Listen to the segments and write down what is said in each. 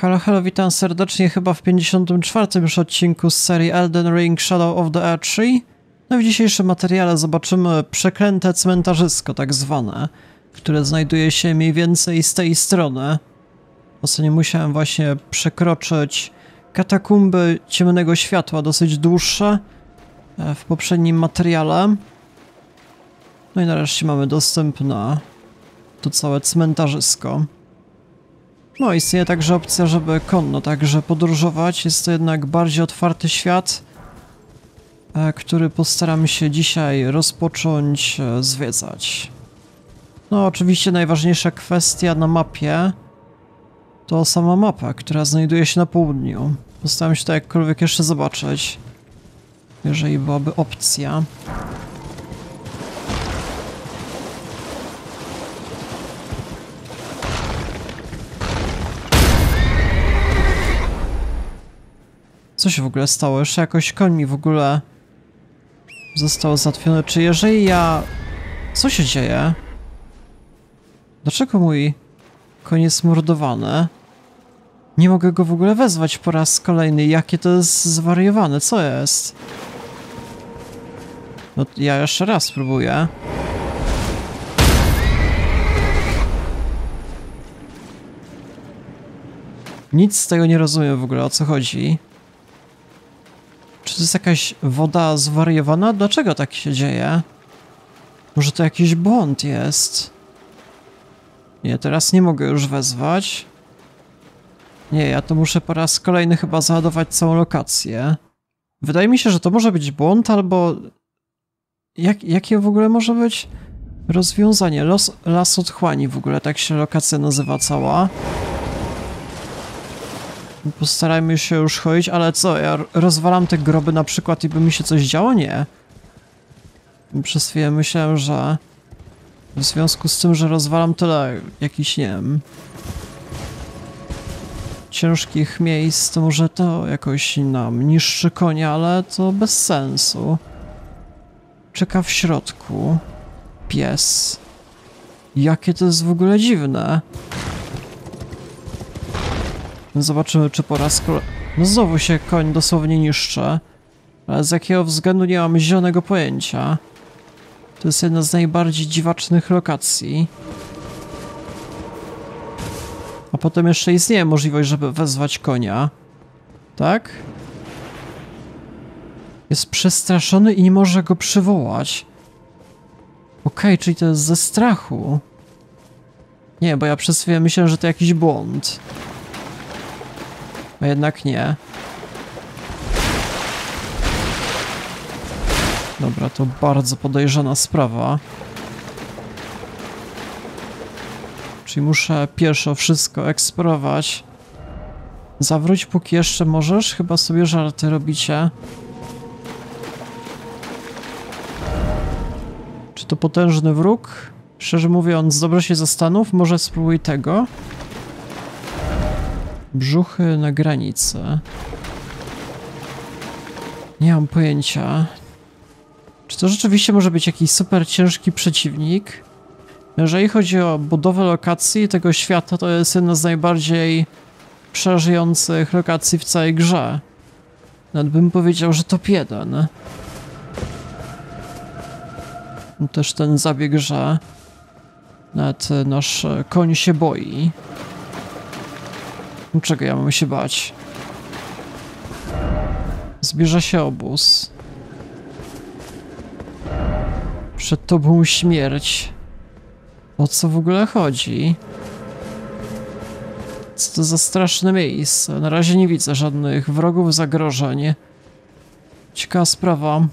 Halo, halo, witam serdecznie chyba w 54. już odcinku z serii Elden Ring Shadow of the Erdtree. No w dzisiejszym materiale zobaczymy przeklęte cmentarzysko tak zwane, które znajduje się mniej więcej z tej strony. Ostatnio musiałem właśnie przekroczyć katakumby ciemnego światła, dosyć dłuższe w poprzednim materiale. No i nareszcie mamy dostępne to całe cmentarzysko. No, istnieje także opcja, żeby konno także podróżować. Jest to jednak bardziej otwarty świat, który postaram się dzisiaj rozpocząć zwiedzać. No, oczywiście najważniejsza kwestia na mapie to sama mapa, która znajduje się na południu. Postaram się to jakkolwiek jeszcze zobaczyć, jeżeli byłaby opcja. Co się w ogóle stało? Jeszcze jakoś koń mi w ogóle został zatwiony. Czy jeżeli ja... Co się dzieje? Dlaczego mój koń jest mordowany? Nie mogę go w ogóle wezwać po raz kolejny. Jakie to jest zwariowane? Co jest? No ja jeszcze raz spróbuję. Nic z tego nie rozumiem w ogóle, o co chodzi. Czy to jest jakaś woda zwariowana? Dlaczego tak się dzieje? Może to jakiś błąd jest? Nie, teraz nie mogę już wezwać. Nie, ja to muszę po raz kolejny chyba załadować całą lokację. Wydaje mi się, że to może być błąd, albo... Jakie w ogóle może być rozwiązanie? Las otchłani w ogóle, tak się lokacja nazywa cała. Postarajmy się już chodzić, ale co, ja rozwalam te groby na przykład i by mi się coś działo? Nie. Przez chwilę myślałem, że w związku z tym, że rozwalam tyle jakichś, nie wiem, ciężkich miejsc, to może to jakoś nam niszczy konia, ale to bez sensu. Czeka w środku pies. Jakie to jest w ogóle dziwne. Zobaczymy, czy po raz kolejny... No znowu się koń dosłownie niszczy. Ale z jakiego względu nie mam zielonego pojęcia. To jest jedna z najbardziej dziwacznych lokacji. A potem jeszcze istnieje możliwość, żeby wezwać konia. Tak? Jest przestraszony i nie może go przywołać. Okej, czyli to jest ze strachu. Nie, bo ja przez chwilę myślałem, że to jakiś błąd. A jednak nie. Dobra, to bardzo podejrzana sprawa. Czyli muszę pieszo wszystko eksplorować. Zawróć, póki jeszcze możesz. Chyba sobie żarty robicie. Czy to potężny wróg? Szczerze mówiąc, dobrze się zastanów. Może spróbuj tego. Brzuchy na granicy. Nie mam pojęcia. Czy to rzeczywiście może być jakiś super ciężki przeciwnik? Jeżeli chodzi o budowę lokacji tego świata, to jest jedna z najbardziej przerażających lokacji w całej grze. Nawet bym powiedział, że top 1. Też ten zabieg, że nawet nasz koń się boi. Czego ja mam się bać? Zbliża się obóz. Przed tobą śmierć. O co w ogóle chodzi? Co to za straszne miejsce? Na razie nie widzę żadnych wrogów, zagrożeń. Ciekawa sprawa.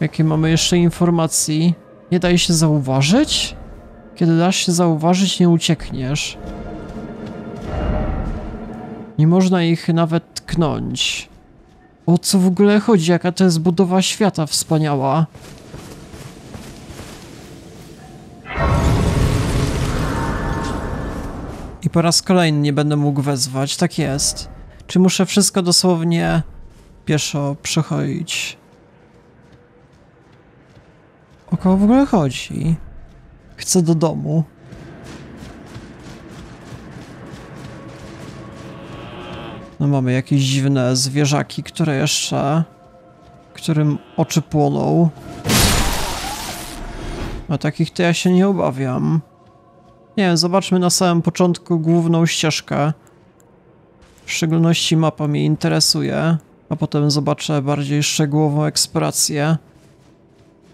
Jakie mamy jeszcze informacji? Nie daje się zauważyć? Kiedy dasz się zauważyć, nie uciekniesz. Nie można ich nawet tknąć. O co w ogóle chodzi? Jaka to jest budowa świata wspaniała. I po raz kolejny nie będę mógł wezwać. Tak jest. Czy muszę wszystko dosłownie pieszo przechodzić? O kogo w ogóle chodzi? Chcę do domu. No mamy jakieś dziwne zwierzaki, które jeszcze... którym oczy płoną. A takich to ja się nie obawiam. Nie, zobaczmy na samym początku główną ścieżkę. W szczególności mapa mnie interesuje, a potem zobaczę bardziej szczegółową eksplorację.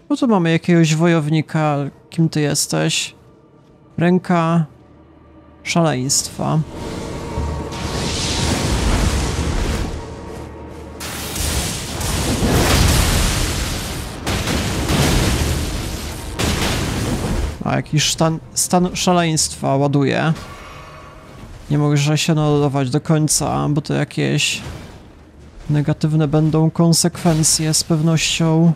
No tu mamy jakiegoś wojownika. Kim ty jesteś? Ręka szaleństwa. A jakiś stan szaleństwa ładuje. Nie mogę się nadawać do końca, bo to jakieś negatywne będą konsekwencje z pewnością.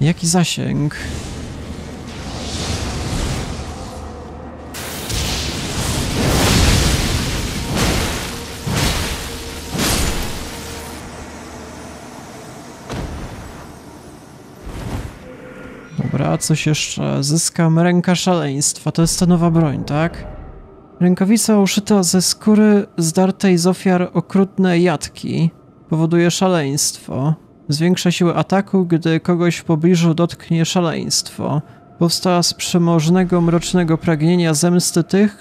Jaki zasięg? Dobra, coś jeszcze. Zyskam ręka szaleństwa. To jest ta nowa broń, tak? Rękawica uszyta ze skóry zdartej z ofiar okrutnej jatki. Powoduje szaleństwo. Zwiększa siłę ataku, gdy kogoś w pobliżu dotknie szaleństwo. Powstała z przemożnego, mrocznego pragnienia zemsty tych,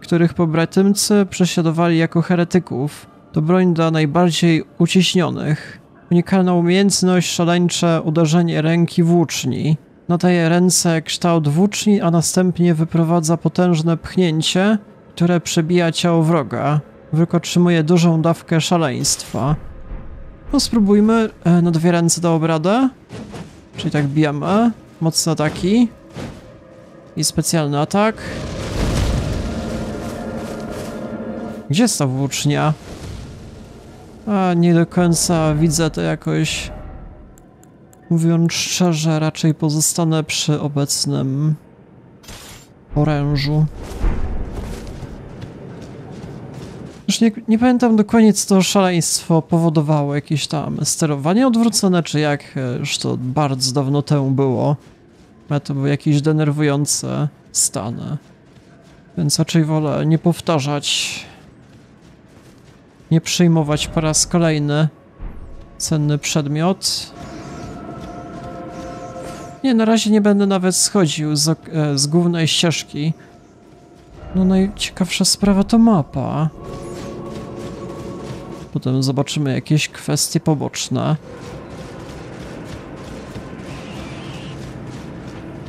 których pobratymcy prześladowali jako heretyków. To broń dla najbardziej uciśnionych. Unikalna umiejętność, szaleńcze uderzenie ręki włóczni. Nadaje ręce kształt włóczni, a następnie wyprowadza potężne pchnięcie, które przebija ciało wroga. Wróg otrzymuje dużą dawkę szaleństwa. No spróbujmy, na dwie ręce dał radę. Czyli tak bijamy, mocne ataki i specjalny atak. Gdzie jest ta włócznia? A nie do końca widzę to jakoś, mówiąc szczerze, raczej pozostanę przy obecnym orężu. Już nie pamiętam dokładnie, co to szaleństwo powodowało, jakieś tam sterowanie odwrócone, czy jak, już to bardzo dawno temu było. Ale to były jakieś denerwujące stany, więc raczej wolę nie powtarzać, nie przyjmować po raz kolejny cenny przedmiot. Nie, na razie nie będę nawet schodził z głównej ścieżki. No najciekawsza sprawa to mapa. Potem zobaczymy jakieś kwestie poboczne.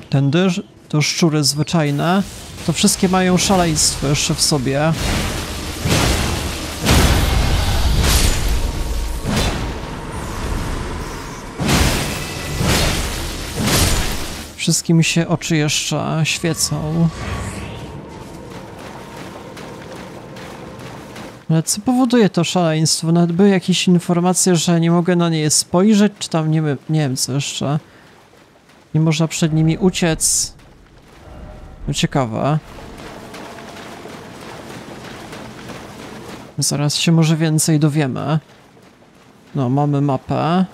Tędy to szczury zwyczajne. To wszystkie mają szaleństwo jeszcze w sobie. Wszystkim się oczy jeszcze świecą. Ale co powoduje to szaleństwo? Nawet były jakieś informacje, że nie mogę na nie spojrzeć, czy tam nie wiem co jeszcze. Nie można przed nimi uciec. No ciekawe. Zaraz się może więcej dowiemy. No, mamy mapę.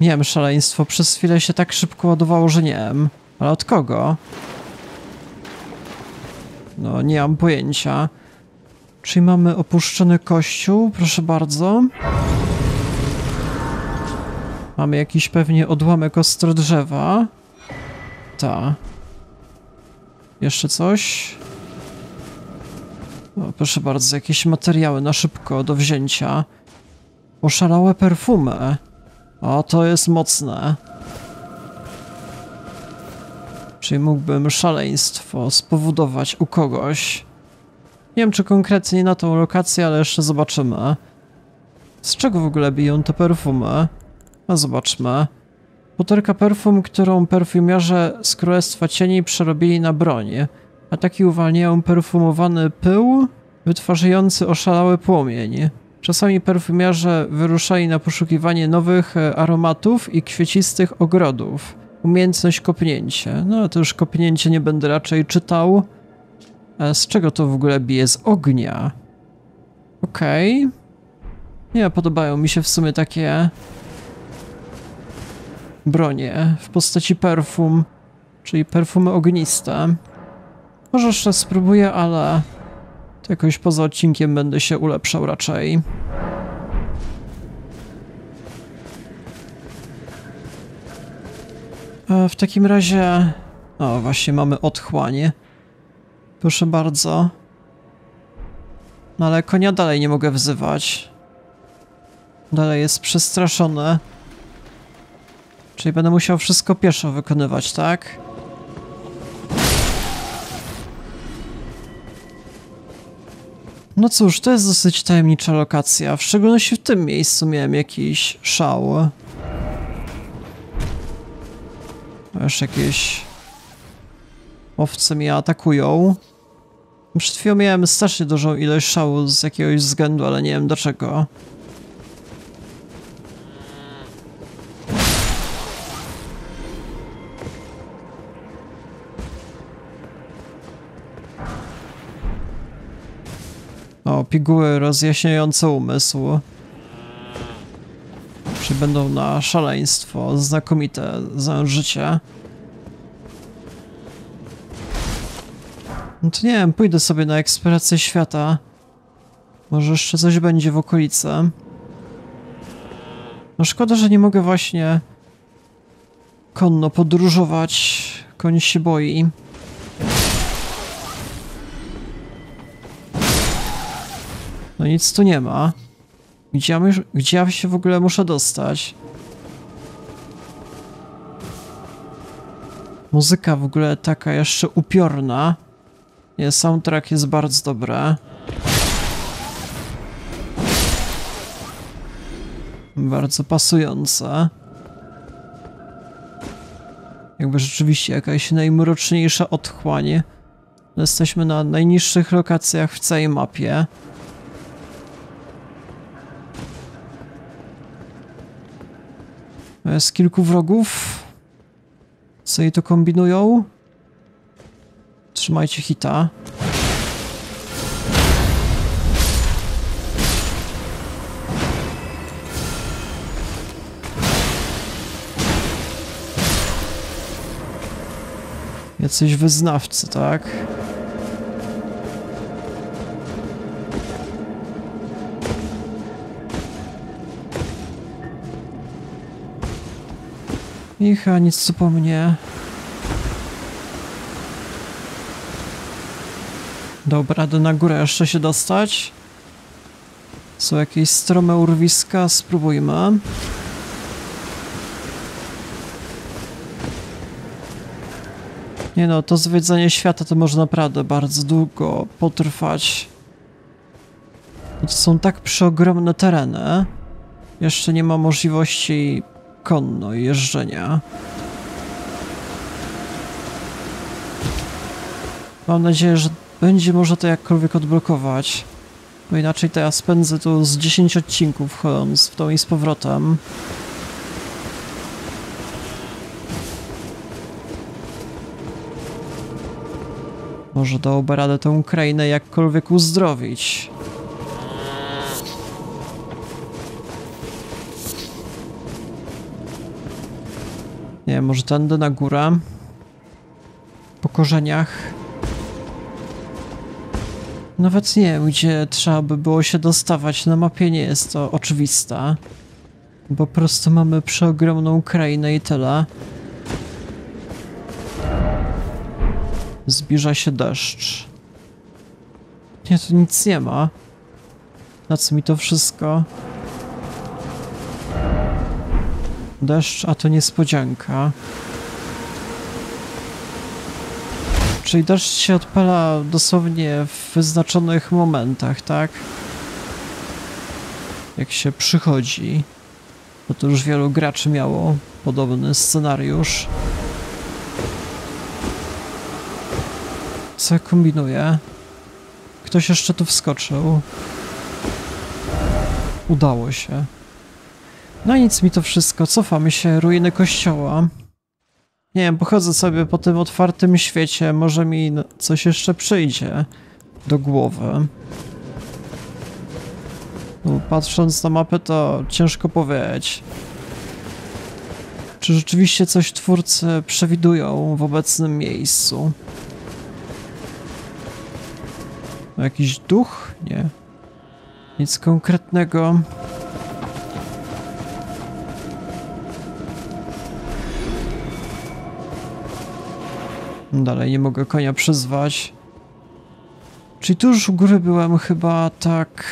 Nie wiem, szaleństwo przez chwilę się tak szybko ładowało, że nie wiem. Ale od kogo? No, nie mam pojęcia. Czyli mamy opuszczony kościół, proszę bardzo. Mamy jakiś pewnie odłamek ostrodrzewa. Ta. Jeszcze coś? O, proszę bardzo, jakieś materiały na szybko do wzięcia. Oszalałe perfumy. O, to jest mocne. Czyli mógłbym szaleństwo spowodować u kogoś. Nie wiem, czy konkretnie na tą lokację, ale jeszcze zobaczymy. Z czego w ogóle biją te perfumy? A zobaczmy. Butelka perfum, którą perfumiarze z Królestwa Cieni przerobili na broń. Ataki uwalniają perfumowany pył, wytwarzający oszalały płomień. Czasami perfumiarze wyruszali na poszukiwanie nowych aromatów i kwiecistych ogrodów. Umiejętność kopnięcie. No, to już kopnięcie nie będę raczej czytał. Z czego to w ogóle bije? Z ognia. Okej. Nie podobają mi się w sumie takie bronie w postaci perfum, czyli perfumy ogniste. Może jeszcze spróbuję, ale to jakoś poza odcinkiem będę się ulepszał raczej. A w takim razie... O, właśnie mamy otchłanie. Proszę bardzo. No ale konia dalej nie mogę wzywać. Dalej jest przestraszony. Czyli będę musiał wszystko pieszo wykonywać, tak? No cóż, to jest dosyć tajemnicza lokacja. W szczególności w tym miejscu miałem jakiś szał. Aż jakieś owce mnie atakują. Przed chwilą miałem strasznie dużą ilość szału z jakiegoś względu, ale nie wiem dlaczego. O, piguły rozjaśniające umysł. Czy będą na szaleństwo znakomite za życie? No to nie wiem, pójdę sobie na eksplorację świata. Może jeszcze coś będzie w okolicy. No szkoda, że nie mogę właśnie konno podróżować. Koń się boi. No nic tu nie ma. Gdzie ja się w ogóle muszę dostać? Muzyka w ogóle taka jeszcze upiorna. Nie, soundtrack jest bardzo dobry. Bardzo pasujące. Jakby rzeczywiście jakaś najmroczniejsza otchłań. Jesteśmy na najniższych lokacjach w całej mapie. Jest kilku wrogów. Co jej to kombinują? Trzymajcie hita. Jacyś wyznawcy, tak? Micha, nic tu po mnie. Dobra, do na górę jeszcze się dostać. Są jakieś strome urwiska, spróbujmy. Nie no, to zwiedzanie świata to może naprawdę bardzo długo potrwać. To są tak przeogromne tereny. Jeszcze nie ma możliwości konno jeżdżenia. Mam nadzieję, że będzie można to jakkolwiek odblokować. Bo inaczej teraz spędzę tu z 10 odcinków chodząc w tą i z powrotem. Może dałoby radę tę krainę jakkolwiek uzdrowić. Nie wiem, może tędy na górę. Po korzeniach. Nawet nie wiem, gdzie trzeba by było się dostawać. Na mapie nie jest to oczywiste. Bo po prostu mamy przeogromną krainę i tyle. Zbliża się deszcz. Nie, tu nic nie ma. Na co mi to wszystko? Deszcz, a to niespodzianka. Czyli deszcz się odpala dosłownie w wyznaczonych momentach, tak? Jak się przychodzi. Bo to już wielu graczy miało podobny scenariusz. Co kombinuje? Ktoś jeszcze tu wskoczył. Udało się. No nic mi to wszystko, cofamy się, ruiny kościoła. Nie wiem, pochodzę sobie po tym otwartym świecie, może mi coś jeszcze przyjdzie do głowy. No, patrząc na mapę, to ciężko powiedzieć, czy rzeczywiście coś twórcy przewidują w obecnym miejscu. Jakiś duch? Nie. Nic konkretnego. Dalej nie mogę konia przyzwać. Czyli tu już u góry byłem chyba, tak...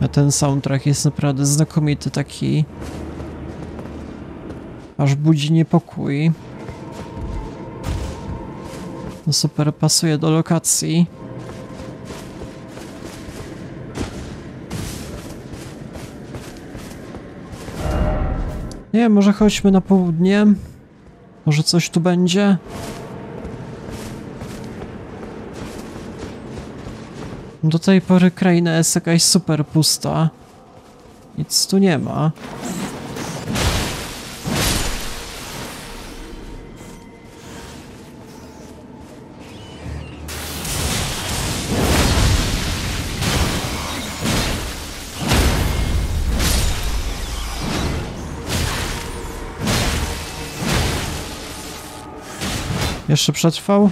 A ten soundtrack jest naprawdę znakomity, taki... aż budzi niepokój. No super, pasuje do lokacji. Nie wiem, może chodźmy na południe? Może coś tu będzie? Do tej pory kraina jest jakaś super pusta. Nic tu nie ma. Jeszcze przetrwał?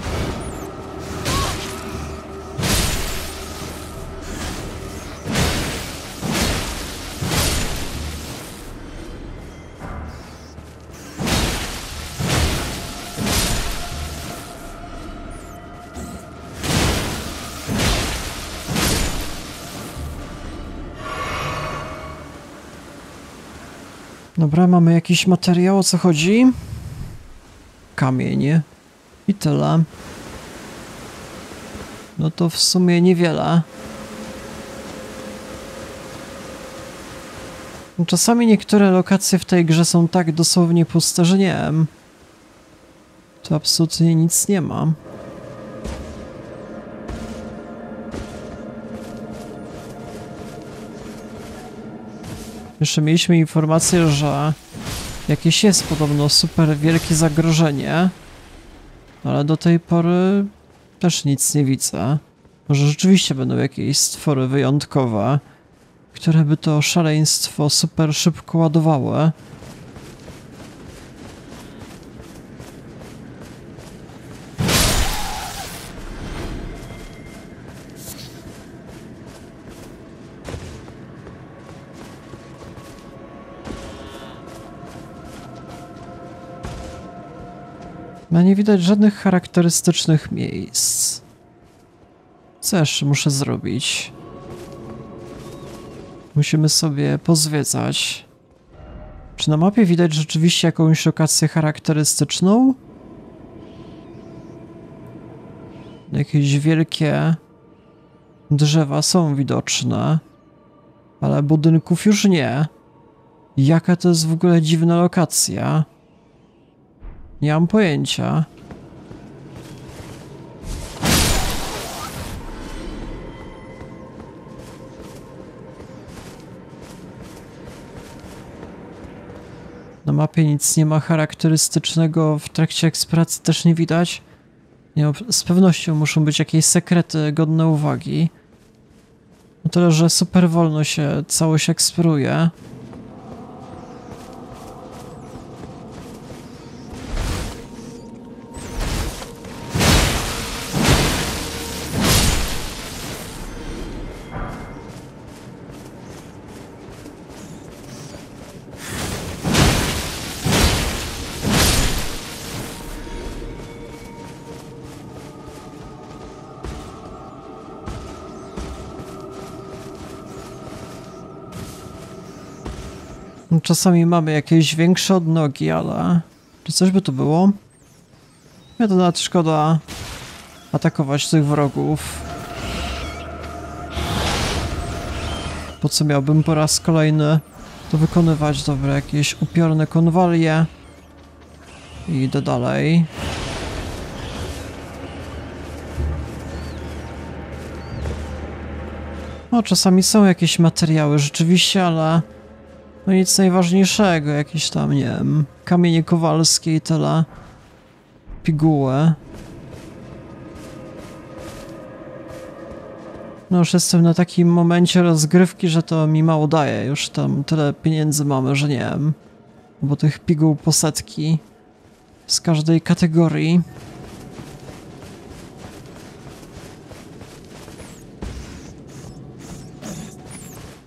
Dobra, mamy jakiś materiał, o co chodzi? Kamienie. I tyle. No to w sumie niewiele. Czasami niektóre lokacje w tej grze są tak dosłownie puste, że nie wiem. Tu absolutnie nic nie ma. Jeszcze mieliśmy informację, że jakieś jest podobno super wielkie zagrożenie. Ale do tej pory też nic nie widzę. Może rzeczywiście będą jakieś stwory wyjątkowe, które by to szaleństwo super szybko ładowały. No nie widać żadnych charakterystycznych miejsc. Co jeszcze muszę zrobić? Musimy sobie pozwiedzać. Czy na mapie widać rzeczywiście jakąś lokację charakterystyczną? Jakieś wielkie drzewa są widoczne, ale budynków już nie. Jaka to jest w ogóle dziwna lokacja? Nie mam pojęcia. Na mapie nic nie ma charakterystycznego, w trakcie eksploracji też nie widać. Nie, no, z pewnością muszą być jakieś sekrety godne uwagi. No tyle, że super wolno się całość eksploruje. Czasami mamy jakieś większe odnogi, ale... czy coś by to było? Ja to nawet szkoda atakować tych wrogów. Po co miałbym po raz kolejny to wykonywać? Dobre, jakieś upiorne konwalie. I idę dalej. No, czasami są jakieś materiały rzeczywiście, ale... No nic najważniejszego, jakieś tam, nie wiem, kamienie kowalskie i tyle. Pigułę. No już jestem na takim momencie rozgrywki, że to mi mało daje. Już tam tyle pieniędzy mamy, że nie wiem. Bo tych piguł po setki z każdej kategorii.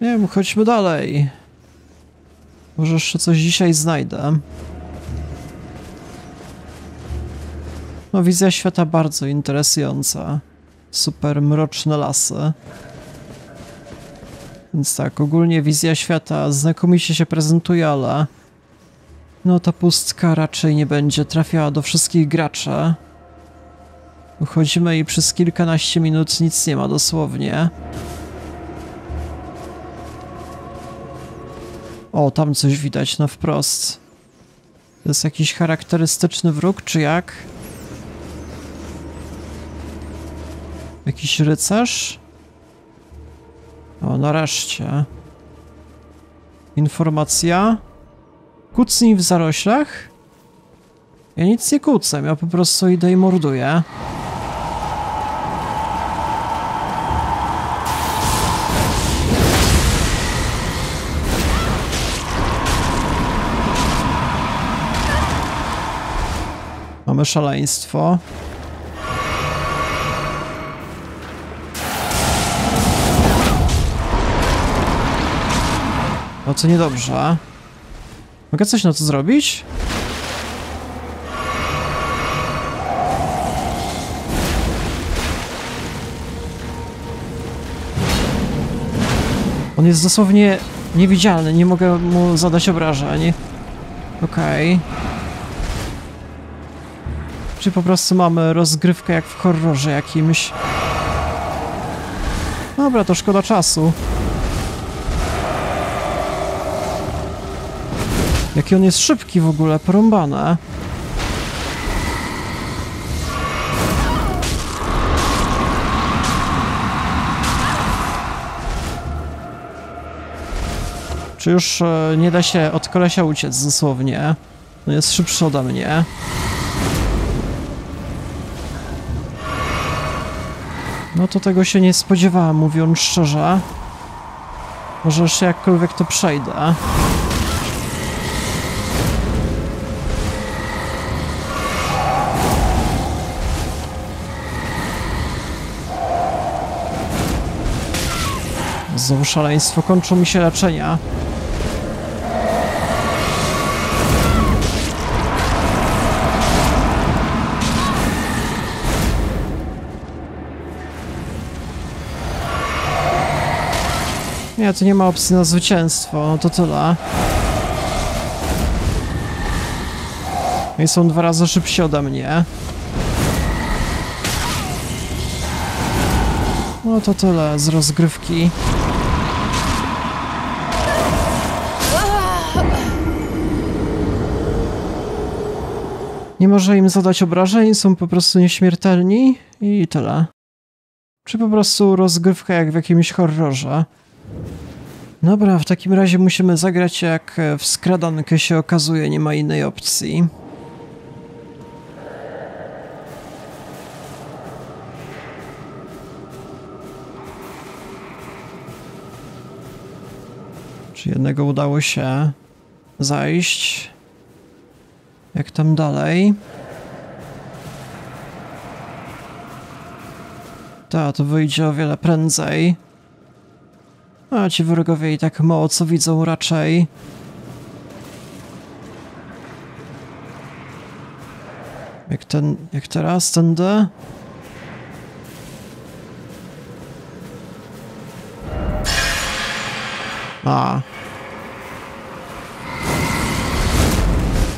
Nie wiem, chodźmy dalej. Może jeszcze coś dzisiaj znajdę. No wizja świata bardzo interesująca. Super mroczne lasy. Więc tak, ogólnie wizja świata znakomicie się prezentuje, ale... No ta pustka raczej nie będzie trafiała do wszystkich graczy. Chodzimy i przez kilkanaście minut nic nie ma dosłownie. O, tam coś widać na wprost. To jest jakiś charakterystyczny wróg, czy jak? Jakiś rycerz? O, nareszcie. Informacja? Kucnij w zaroślach? Ja nic nie kucę, ja po prostu idę i morduję. Mamy szaleństwo. No to niedobrze. Mogę coś na to zrobić? On jest dosłownie niewidzialny, nie mogę mu zadać obrażeń. Okej. Czy po prostu mamy rozgrywkę jak w horrorze jakimś? Dobra, to szkoda czasu. Jaki on jest szybki w ogóle, porąbane. Czy już nie da się od kolesia uciec dosłownie? No jest szybszy ode mnie. No to tego się nie spodziewałem, mówiąc szczerze. Może jeszcze jakkolwiek to przejdę. Znowu szaleństwo, kończą mi się leczenia. Nie, tu nie ma opcji na zwycięstwo, no to tyle. I są dwa razy szybsi ode mnie. No to tyle z rozgrywki. Nie może im zadać obrażeń, są po prostu nieśmiertelni i tyle. Czy po prostu rozgrywka jak w jakimś horrorze. Dobra, w takim razie musimy zagrać jak w skradankę się okazuje, nie ma innej opcji. Czy jednego udało się zajść? Jak tam dalej? Ta, to wyjdzie o wiele prędzej. A ci wrogowie i tak mało co widzą raczej. Jak teraz, tędy? A.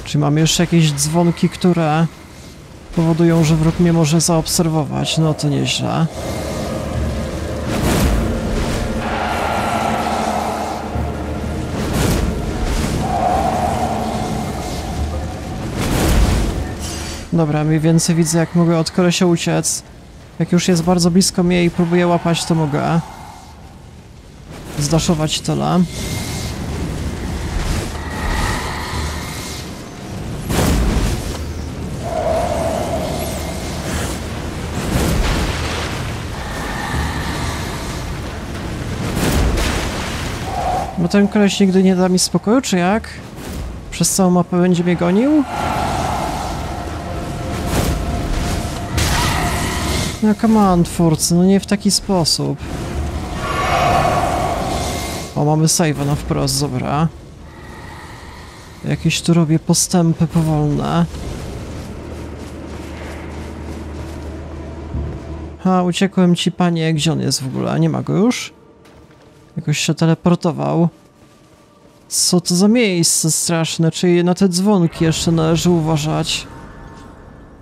Czy mam jeszcze jakieś dzwonki, które powodują, że wróg mnie może zaobserwować? No to nieźle. Dobra, mniej więcej widzę, jak mogę od kolesia uciec. Jak już jest bardzo blisko mnie i próbuję łapać, to mogę zdaszować tyle. Bo ten koleś nigdy nie da mi spokoju, czy jak? Przez całą mapę będzie mnie gonił? No come on, twórcy, no nie w taki sposób. O, mamy save'a na wprost, dobra. Jakieś tu robię postępy powolne. Ha, uciekłem ci, panie, gdzie on jest w ogóle? Nie ma go już? Jakoś się teleportował. Co to za miejsce straszne, czyli na te dzwonki jeszcze należy uważać.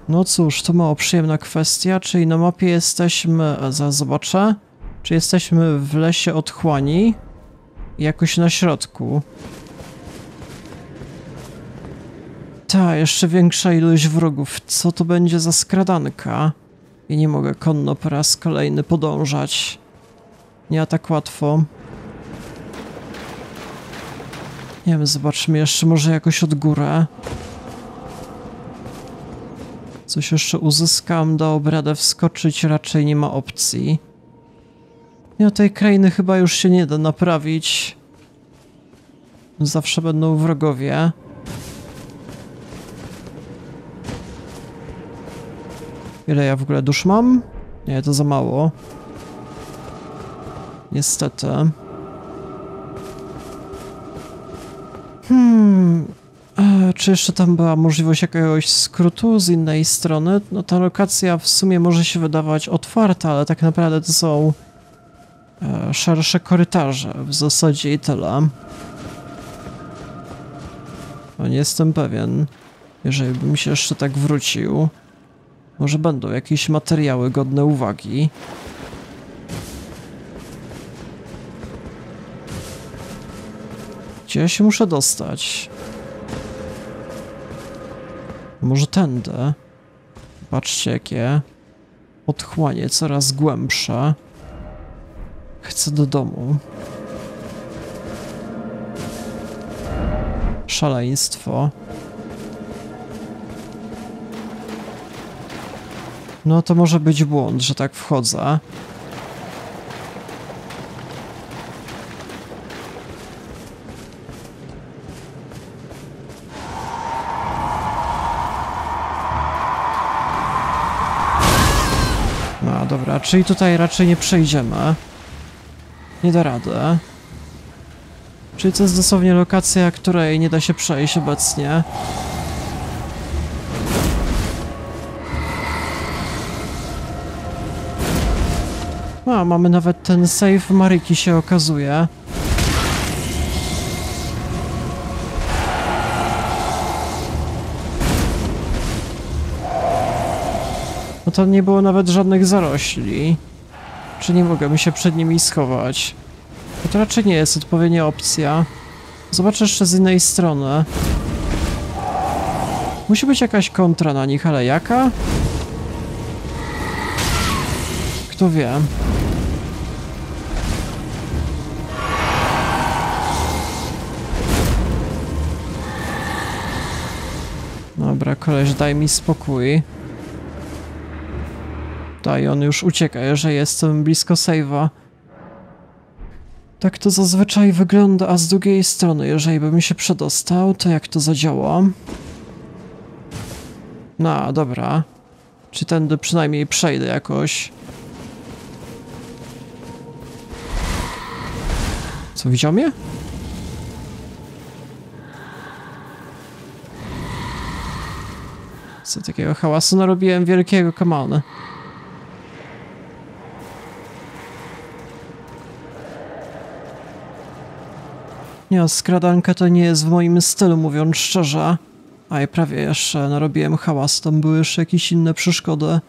No cóż, to mało przyjemna kwestia, czyli na mapie jesteśmy... Zaraz zobaczę. Czy jesteśmy w lesie otchłani? Jakoś na środku. Ta, jeszcze większa ilość wrogów. Co to będzie za skradanka? I nie mogę konno po raz kolejny podążać. Nie tak łatwo. Nie wiem, zobaczmy jeszcze może jakoś od góry. Coś jeszcze uzyskam, do obrady wskoczyć raczej nie ma opcji. Nie, tej krainy chyba już się nie da naprawić. Zawsze będą wrogowie. Ile ja w ogóle dusz mam? Nie, to za mało. Niestety. Czy jeszcze tam była możliwość jakiegoś skrótu z innej strony? No ta lokacja w sumie może się wydawać otwarta, ale tak naprawdę to są szersze korytarze w zasadzie i tyle. No nie jestem pewien, jeżeli bym się jeszcze tak wrócił. Może będą jakieś materiały godne uwagi. Gdzie ja się muszę dostać? Może tędy? Patrzcie, jakie otchłanie coraz głębsze. Chcę do domu. Szaleństwo. No to może być błąd, że tak wchodzę. No dobra, czyli tutaj raczej nie przejdziemy. Nie da rady. Czyli to jest dosłownie lokacja, której nie da się przejść obecnie. A, mamy nawet ten save Maryki się okazuje. No to nie było nawet żadnych zarośli. Czy nie mogę mi się przed nimi schować? No to raczej nie jest odpowiednia opcja. Zobaczę jeszcze z innej strony. Musi być jakaś kontra na nich, ale jaka? Kto wie? Dobra, koleś, daj mi spokój. Daj, on już ucieka, jeżeli jestem blisko save'a. Tak to zazwyczaj wygląda, a z drugiej strony, jeżeli bym się przedostał, to jak to zadziała? No, dobra. Czy tędy przynajmniej przejdę jakoś? Co, widział mnie? Co takiego hałasu narobiłem wielkiego, kamany. Nie, skradanka to nie jest w moim stylu, mówiąc szczerze. Aj, prawie jeszcze narobiłem hałas, tam były jeszcze jakieś inne przeszkody.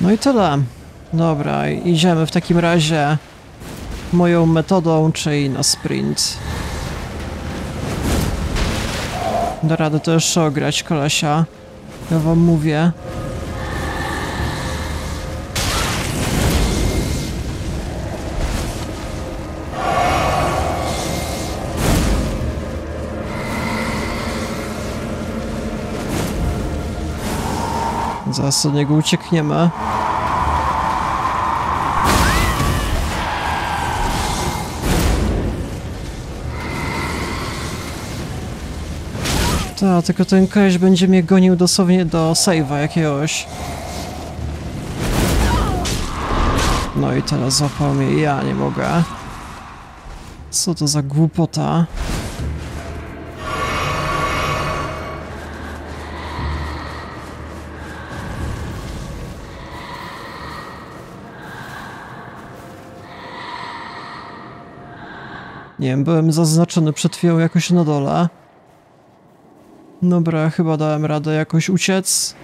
No i tyle. Dobra, idziemy w takim razie moją metodą, czyli na sprint. Da radę to jeszcze ograć, kolesia. Ja wam mówię. Zaraz od niego uciekniemy. Ta, tylko ten koleś będzie mnie gonił dosłownie do save'a jakiegoś. No i teraz złapał mnie, ja nie mogę. Co to za głupota? Nie wiem, byłem zaznaczony przed chwilą jakoś na dole. Dobra, chyba dałem radę jakoś uciec.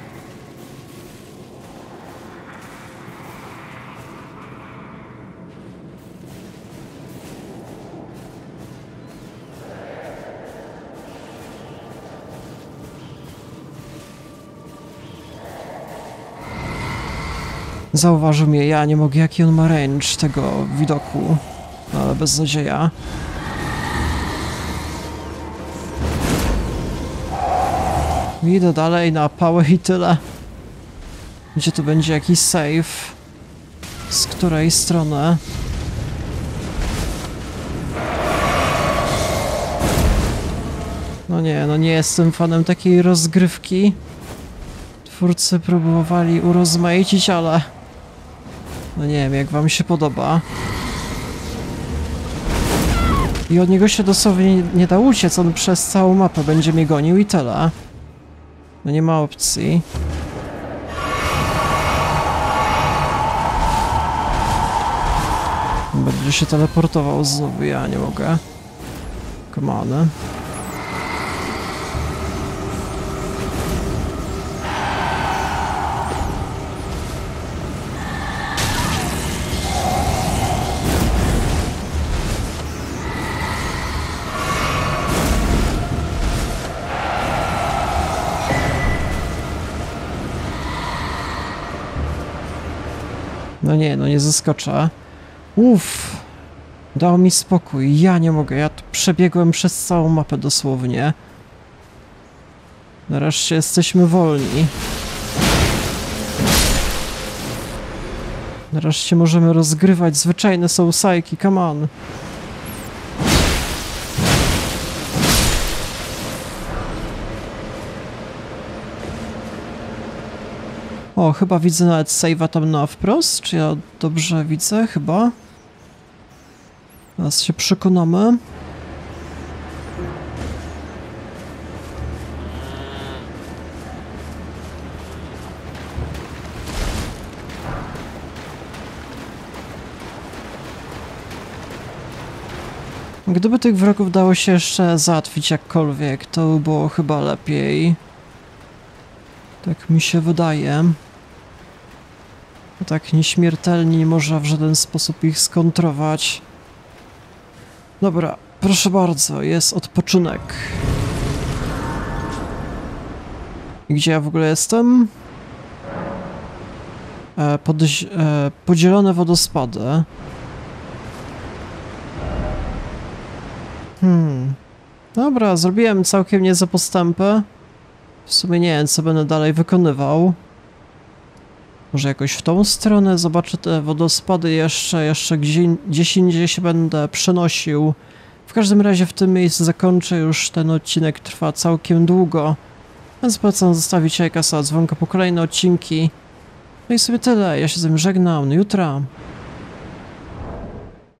Zauważył mnie, ja nie mogę, jaki on ma range tego widoku, ale beznadzieja. Idę dalej na pałę i tyle. Gdzie tu będzie jakiś save? Z której strony? No nie, no nie jestem fanem takiej rozgrywki. Twórcy próbowali urozmaicić, ale... no nie wiem, jak wam się podoba. I od niego się dosłownie nie da uciec, on przez całą mapę będzie mnie gonił i tyle. No nie ma opcji. Będzie się teleportował znowu, ja nie mogę. Come on. No nie, no nie zaskoczę. Uff! Dał mi spokój, ja nie mogę, ja tu przebiegłem przez całą mapę dosłownie. Nareszcie jesteśmy wolni. Nareszcie możemy rozgrywać zwyczajne soulsajki, come on! O, chyba widzę nawet save'a tam na wprost, czy ja dobrze widzę? Chyba. Teraz się przekonamy. Gdyby tych wrogów dało się jeszcze załatwić jakkolwiek, to by było chyba lepiej. Tak mi się wydaje. Tak nieśmiertelni nie można w żaden sposób ich skontrować. Dobra, proszę bardzo, jest odpoczynek. I gdzie ja w ogóle jestem? Podzielone wodospady. Dobra, zrobiłem całkiem niezłe postępy. W sumie nie wiem, co będę dalej wykonywał. Może jakoś w tą stronę zobaczę te wodospady jeszcze gdzieś indziej się będę przenosił. W każdym razie w tym miejscu zakończę już, ten odcinek trwa całkiem długo. Więc polecam zostawić lajka, suba, dzwonka po kolejne odcinki. No i sobie tyle, ja się z tym żegnam, do jutra.